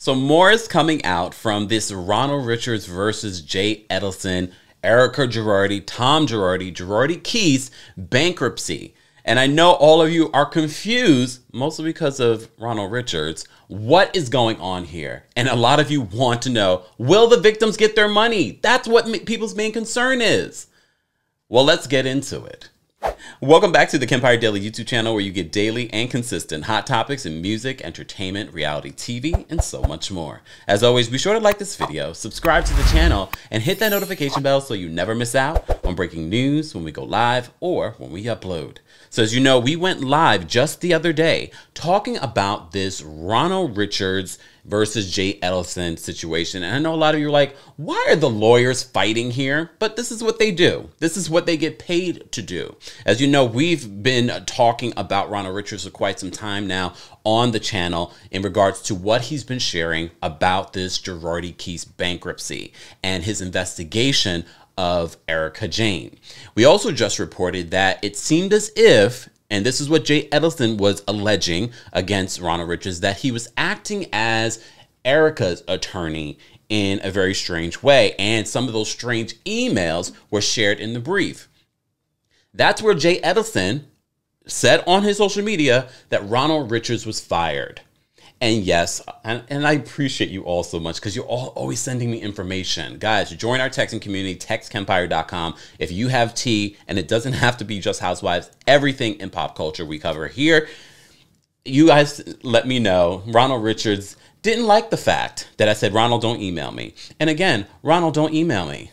So more is coming out from this Ronald Richards versus Jay Edelson, Erika Girardi, Tom Girardi, Girardi Keese bankruptcy. And I know all of you are confused, mostly because of Ronald Richards. What is going on here? And a lot of you want to know, will the victims get their money? That's what people's main concern is. Well, let's get into it. Welcome back to the Kempire Daily YouTube channel, where you get daily and consistent hot topics in music, entertainment, reality TV, and so much more. As always, be sure to like this video, subscribe to the channel, and hit that notification bell so you never miss out on breaking news when we go live or when we upload. So as you know, we went live just the other day talking about this Ronald Richards versus Jay Edelson situation. And I know a lot of you are like, why are the lawyers fighting here? But this is what they do. This is what they get paid to do. As you know, we've been talking about Ronald Richards for quite some time now on the channel in regards to what he's been sharing about this Girardi Keese bankruptcy and his investigation of Erika Jayne. We also just reported that it seemed as if, and this is what Jay Edelson was alleging against Ronald Richards, that he was acting as Erika's attorney in a very strange way. And some of those strange emails were shared in the brief. That's where Jay Edelson said on his social media that Ronald Richards was fired. And yes, and I appreciate you all so much, because you're all always sending me information. Guys, join our texting community, textkempire.com. If you have tea, and it doesn't have to be just Housewives, everything in pop culture we cover here. You guys let me know. Ronald Richards didn't like the fact that I said, Ronald, don't email me. And again, Ronald, don't email me.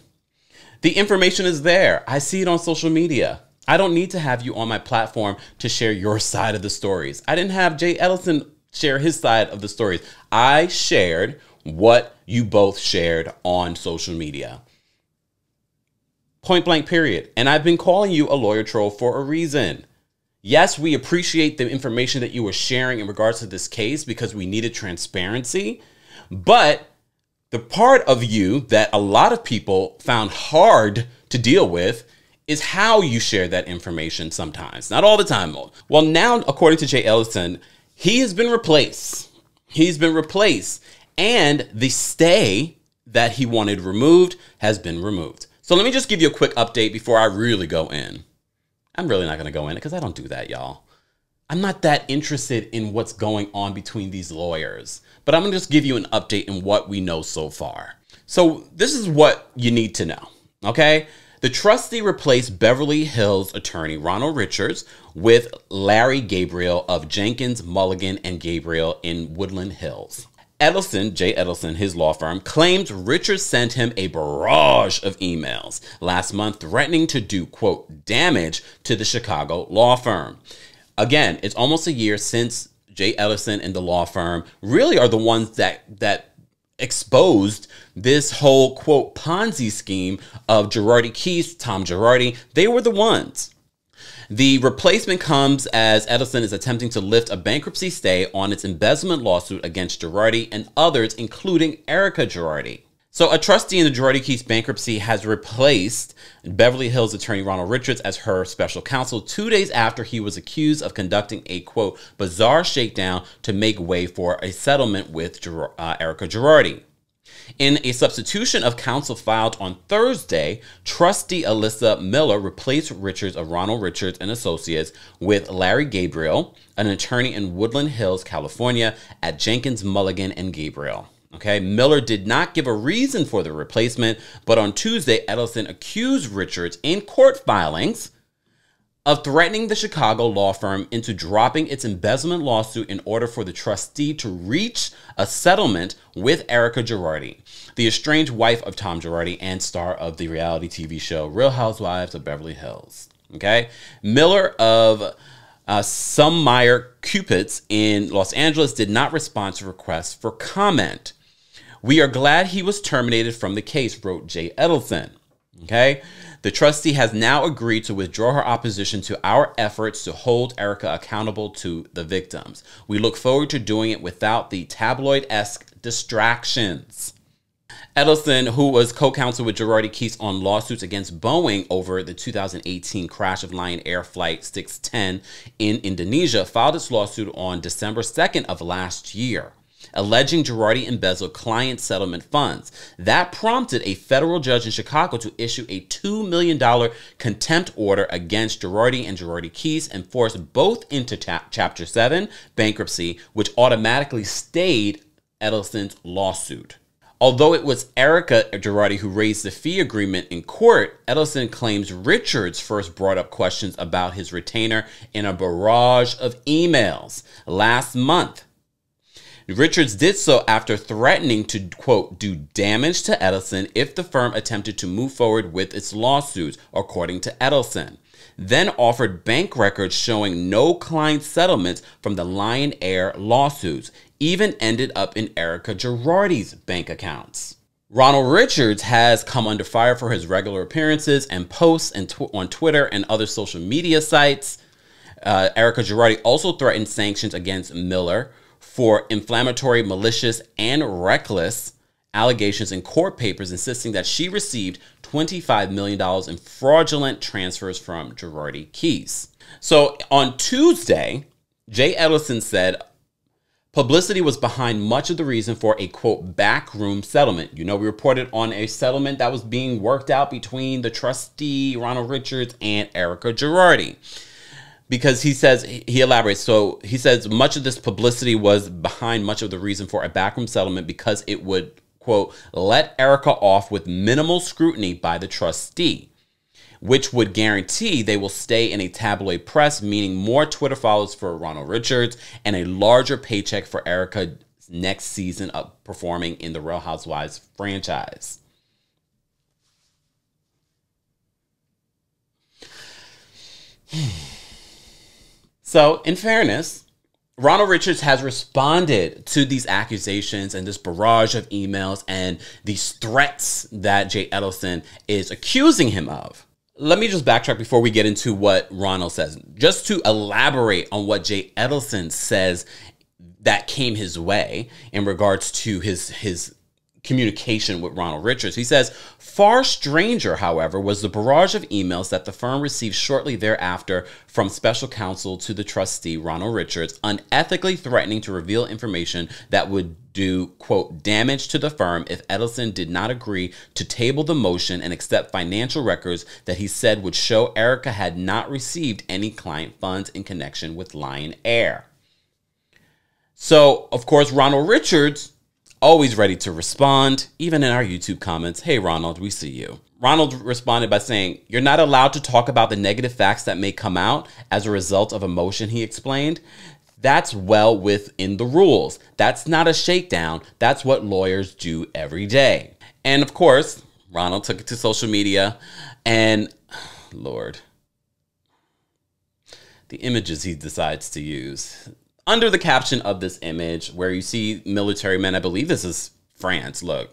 The information is there. I see it on social media. I don't need to have you on my platform to share your side of the stories. I didn't have Jay Edelson share his side of the stories. I shared what you both shared on social media. Point blank, period. And I've been calling you a lawyer troll for a reason. Yes, we appreciate the information that you were sharing in regards to this case, because we needed transparency. But the part of you that a lot of people found hard to deal with is how you share that information sometimes. Not all the time. Well, now, according to Jay Edelson, he has been replaced. He's been replaced. And the stay that he wanted removed has been removed. So let me just give you a quick update before I really go in. I'm really not going to go in it, because I don't do that, y'all. I'm not that interested in what's going on between these lawyers. But I'm going to just give you an update in what we know so far. So this is what you need to know, okay? The trustee replaced Beverly Hills attorney Ronald Richards with Larry Gabriel of Jenkins, Mulligan, and Gabriel in Woodland Hills. Edelson, Jay Edelson, his law firm, claims Richards sent him a barrage of emails last month threatening to do, quote, damage to the Chicago law firm. Again, it's almost a year since Jay Edelson and the law firm really are the ones that exposed this whole, quote, Ponzi scheme of Girardi Keese, Tom Girardi. They were the ones. The replacement comes as Edelson is attempting to lift a bankruptcy stay on its embezzlement lawsuit against Girardi and others, including Erika Girardi. So a trustee in the Girardi Keese bankruptcy has replaced Beverly Hills attorney Ronald Richards as her special counsel 2 days after he was accused of conducting a, quote, bizarre shakedown to make way for a settlement with Erika Girardi. In a substitution of counsel filed on Thursday, trustee Alyssa Miller replaced Richards of Ronald Richards and Associates with Larry Gabriel, an attorney in Woodland Hills, California, at Jenkins, Mulligan, and Gabriel. Okay, Miller did not give a reason for the replacement, but on Tuesday, Edelson accused Richards in court filings of threatening the Chicago law firm into dropping its embezzlement lawsuit in order for the trustee to reach a settlement with Erika Girardi, the estranged wife of Tom Girardi and star of the reality TV show Real Housewives of Beverly Hills. Okay, Miller of Summeyer Cupids in Los Angeles did not respond to requests for comment. We are glad he was terminated from the case, wrote Jay Edelson. Okay, the trustee has now agreed to withdraw her opposition to our efforts to hold Erika accountable to the victims. We look forward to doing it without the tabloid-esque distractions. Edelson, who was co-counsel with Girardi Keese on lawsuits against Boeing over the 2018 crash of Lion Air Flight 610 in Indonesia, filed its lawsuit on December 2nd of last year. alleging Girardi embezzled client settlement funds. That prompted a federal judge in Chicago to issue a $2 million contempt order against Girardi and Girardi Keese and forced both into Chapter 7 bankruptcy, which automatically stayed Edelson's lawsuit. Although it was Erika Girardi who raised the fee agreement in court, Edelson claims Richards first brought up questions about his retainer in a barrage of emails last month. Richards did so after threatening to, quote, do damage to Edelson if the firm attempted to move forward with its lawsuits, according to Edelson. Then offered bank records showing no client settlements from the Lion Air lawsuits, even ended up in Erika Girardi's bank accounts. Ronald Richards has come under fire for his regular appearances and posts on Twitter and other social media sites. Erika Girardi also threatened sanctions against Miller for inflammatory, malicious, and reckless allegations in court papers, insisting that she received $25 million in fraudulent transfers from Girardi Keese. So on Tuesday, Jay Edelson said, publicity was behind much of the reason for a, quote, backroom settlement. You know, we reported on a settlement that was being worked out between the trustee, Ronald Richards, and Erika Girardi. Because he says, he elaborates, so he says much of this publicity was behind much of the reason for a backroom settlement because it would, quote, let Erika off with minimal scrutiny by the trustee, which would guarantee they will stay in a tabloid press, meaning more Twitter followers for Ronald Richards and a larger paycheck for Erika's next season of performing in the Real Housewives franchise. So, in fairness, Ronald Richards has responded to these accusations and this barrage of emails and these threats that Jay Edelson is accusing him of. Let me just backtrack before we get into what Ronald says, just to elaborate on what Jay Edelson says that came his way in regards to his communication with Ronald Richards. He says, far stranger, however, was the barrage of emails that the firm received shortly thereafter from special counsel to the trustee, Ronald Richards, unethically threatening to reveal information that would do, quote, damage to the firm if Edelson did not agree to table the motion and accept financial records that he said would show Erika had not received any client funds in connection with Lion Air. So, of course, Ronald Richards, always ready to respond, even in our YouTube comments, hey, Ronald, we see you. Ronald responded by saying, you're not allowed to talk about the negative facts that may come out as a result of a motion, he explained. That's well within the rules. That's not a shakedown. That's what lawyers do every day. And of course, Ronald took it to social media and, Lord, the images he decides to use. Under the caption of this image where you see military men, I believe this is France, look.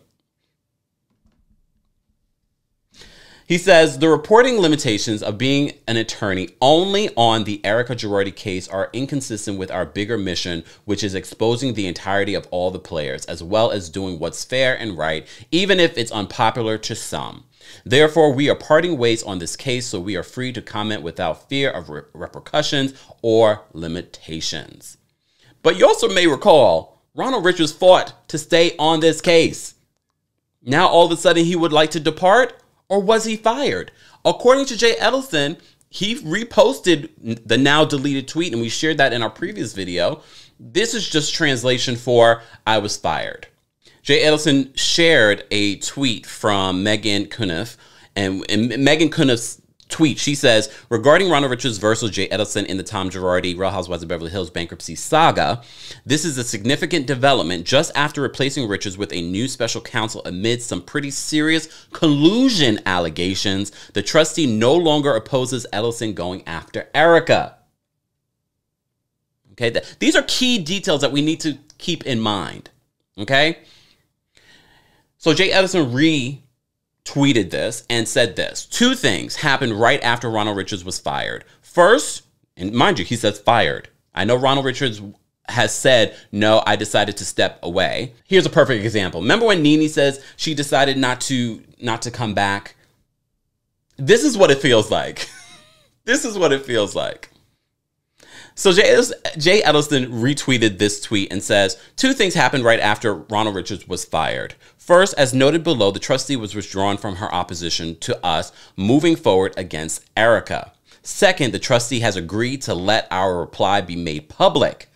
He says, the reporting limitations of being an attorney only on the Erika Girardi case are inconsistent with our bigger mission, which is exposing the entirety of all the players, as well as doing what's fair and right, even if it's unpopular to some. Therefore, we are parting ways on this case, so we are free to comment without fear of repercussions or limitations. But you also may recall, Ronald Richards fought to stay on this case. Now, all of a sudden, he would like to depart? Or was he fired? According to Jay Edelson, he reposted the now deleted tweet, and we shared that in our previous video. This is just translation for, I was fired. Jay Edelson shared a tweet from Meghan Cuniff, and Meghan Cuniff's tweet, she says, regarding Ronald Richards versus Jay Edelson in the Tom Girardi Real Housewives of Beverly Hills bankruptcy saga, this is a significant development just after replacing Richards with a new special counsel amid some pretty serious collusion allegations. The trustee no longer opposes Edelson going after Erika. Okay, these are key details that we need to keep in mind. Okay, so Jay Edelson retweeted this and said this. Two things happened right after Ronald Richards was fired. First, and mind you, he says fired. I know Ronald Richards has said, no, I decided to step away. Here's a perfect example. Remember when NeNe says she decided not to come back? This is what it feels like. This is what it feels like. So Jay Edelson retweeted this tweet and says, two things happened right after Ronald Richards was fired. First, as noted below, the trustee was withdrawn from her opposition to us moving forward against Erika. Second, the trustee has agreed to let our reply be made public.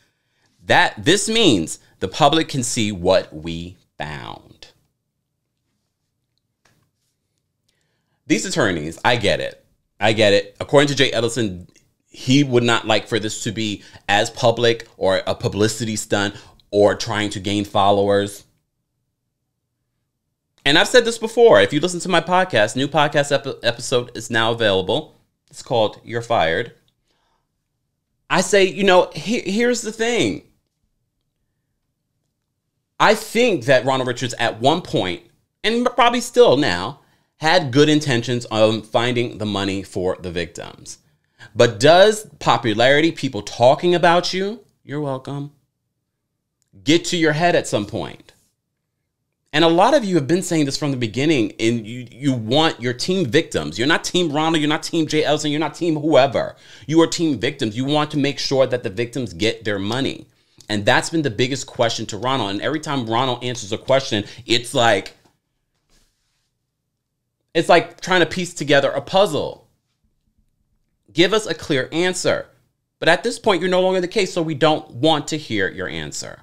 This means the public can see what we found. These attorneys, I get it. I get it. According to Jay Edelson, he would not like for this to be as public or a publicity stunt or trying to gain followers. And I've said this before. If you listen to my podcast, new podcast episode is now available. It's called You're Fired. I say, you know, here's the thing. I think that Ronald Richards at one point, and probably still now, had good intentions on finding the money for the victims. But does popularity, people talking about you, you're welcome, get to your head at some point? And a lot of you have been saying this from the beginning, and you want your team victims. You're not team Ronald, you're not team Jay Edelson, you're not team whoever. You are team victims. You want to make sure that the victims get their money. And that's been the biggest question to Ronald. And every time Ronald answers a question, it's like trying to piece together a puzzle. Give us a clear answer. But at this point, you're no longer the case, so we don't want to hear your answer.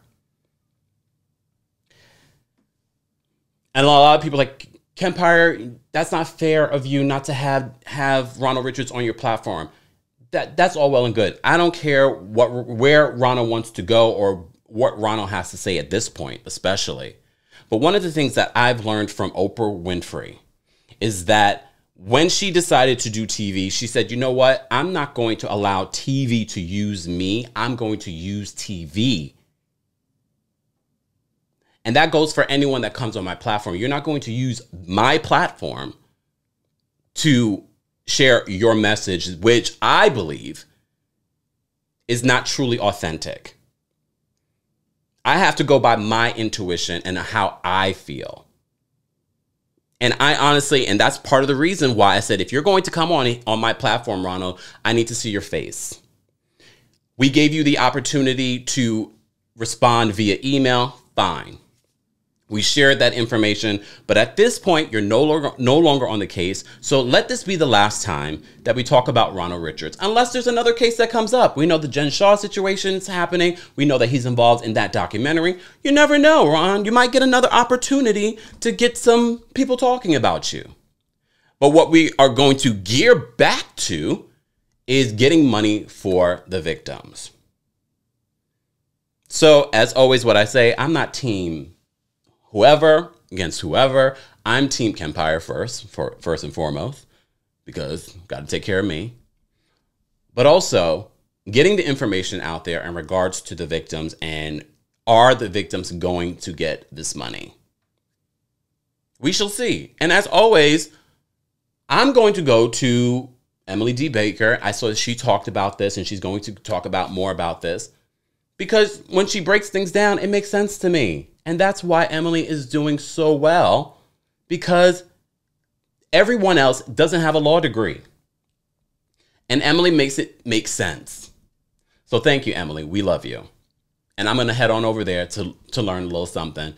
And a lot of people are like, Kempire, that's not fair of you not to have Ronald Richards on your platform. That's all well and good. I don't care where Ronald wants to go or what Ronald has to say at this point, especially. But one of the things that I've learned from Oprah Winfrey is that when she decided to do TV, she said, you know what? I'm not going to allow TV to use me. I'm going to use TV. And that goes for anyone that comes on my platform. You're not going to use my platform to share your message, which I believe is not truly authentic. I have to go by my intuition and how I feel. And I honestly, and that's part of the reason why I said, if you're going to come on my platform, Ronald, I need to see your face. We gave you the opportunity to respond via email. Fine. We shared that information, but at this point, you're no longer on the case. So let this be the last time that we talk about Ronald Richards, unless there's another case that comes up. We know the Jen Shaw situation is happening. We know that he's involved in that documentary. You never know, Ron. You might get another opportunity to get some people talking about you. But what we are going to gear back to is getting money for the victims. So as always, what I say, I'm not team whoever against whoever. I'm Team Kempire first and foremost, because I've got to take care of me. But also getting the information out there in regards to the victims, and are the victims going to get this money? We shall see. And as always, I'm going to go to Emily D. Baker. I saw that she talked about this, and she's going to talk about more about this, because when she breaks things down, it makes sense to me. And that's why Emily is doing so well, because everyone else doesn't have a law degree. And Emily makes it make sense. So thank you, Emily. We love you. And I'm going to head on over there to learn a little something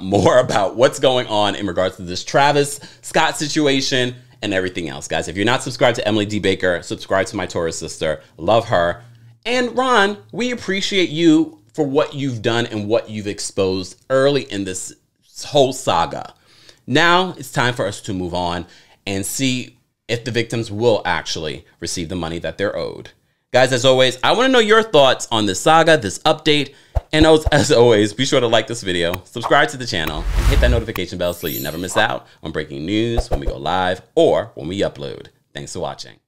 more about what's going on in regards to this Travis Scott situation and everything else. Guys, if you're not subscribed to Emily D. Baker, subscribe to my Taurus sister. Love her. And Ron, we appreciate you for what you've done and what you've exposed early in this whole saga. Now it's time for us to move on and see if the victims will actually receive the money that they're owed. Guys, as always, I want to know your thoughts on this saga, this update. And as always, be sure to like this video, subscribe to the channel, and hit that notification bell so you never miss out on breaking news when we go live or when we upload. Thanks for watching.